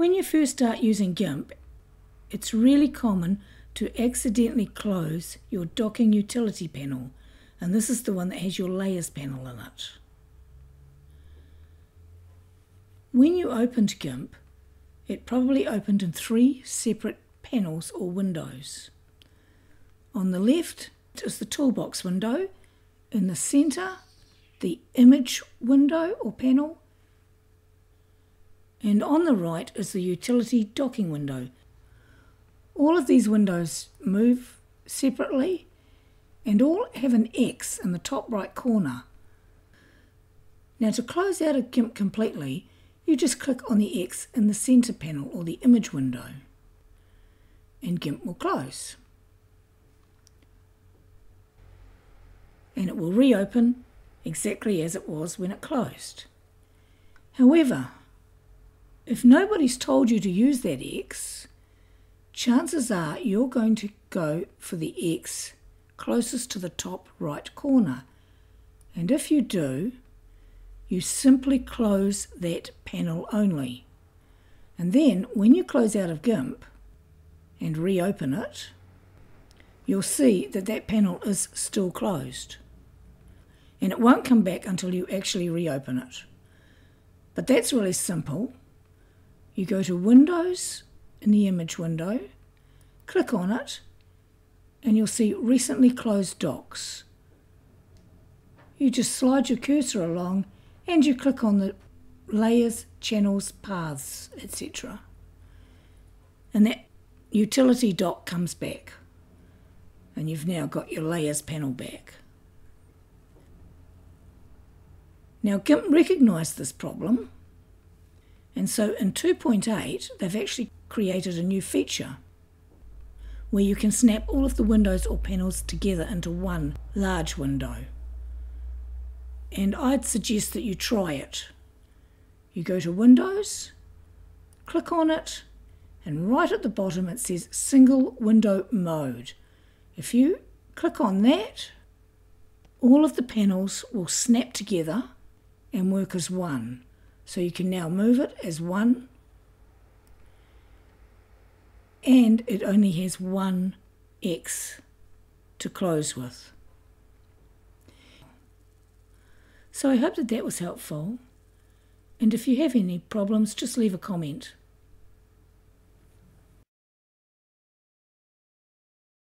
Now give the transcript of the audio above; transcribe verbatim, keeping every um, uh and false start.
When you first start using GIMP, it's really common to accidentally close your docking utility panel, and this is the one that has your layers panel in it. When you opened GIMP, it probably opened in three separate panels or windows. On the left is the toolbox window, in the centre the image window or panel, and on the right is the utility docking window. All of these windows move separately and all have an X in the top right corner. Now, to close out of GIMP completely, you just click on the X in the center panel or the image window and GIMP will close. And it will reopen exactly as it was when it closed. However, if nobody's told you to use that X, chances are you're going to go for the X closest to the top right corner. And if you do, you simply close that panel only. And then when you close out of GIMP and reopen it, you'll see that that panel is still closed. And it won't come back until you actually reopen it. But that's really simple. You go to Windows in the image window, click on it, and you'll see Recently Closed Docs. You just slide your cursor along and you click on the Layers, Channels, Paths, et cetera. And that utility dock comes back. And you've now got your Layers panel back. Now, GIMP recognised this problem, and so in two point eight they've actually created a new feature where you can snap all of the windows or panels together into one large window. And I'd suggest that you try it. You go to Windows, click on it, and right at the bottom it says Single Window Mode. If you click on that, all of the panels will snap together and work as one. So you can now move it as one, and it only has one X to close with. So I hope that that was helpful, and if you have any problems, just leave a comment.